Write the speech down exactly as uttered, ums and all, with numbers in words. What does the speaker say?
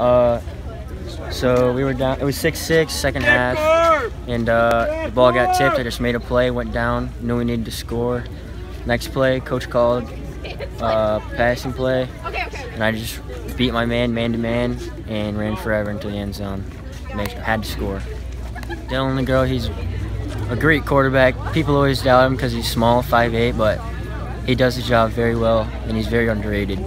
Uh, so we were down. It was six six, second half, and uh, the ball got tipped. I just made a play, went down, knew we needed to score. Next play, coach called uh, passing play, and I just beat my man, man to man, and ran forever into the end zone. I had to score. Dylan, the girl, he's a great quarterback. People always doubt him because he's small, five eight, but he does the job very well, and he's very underrated.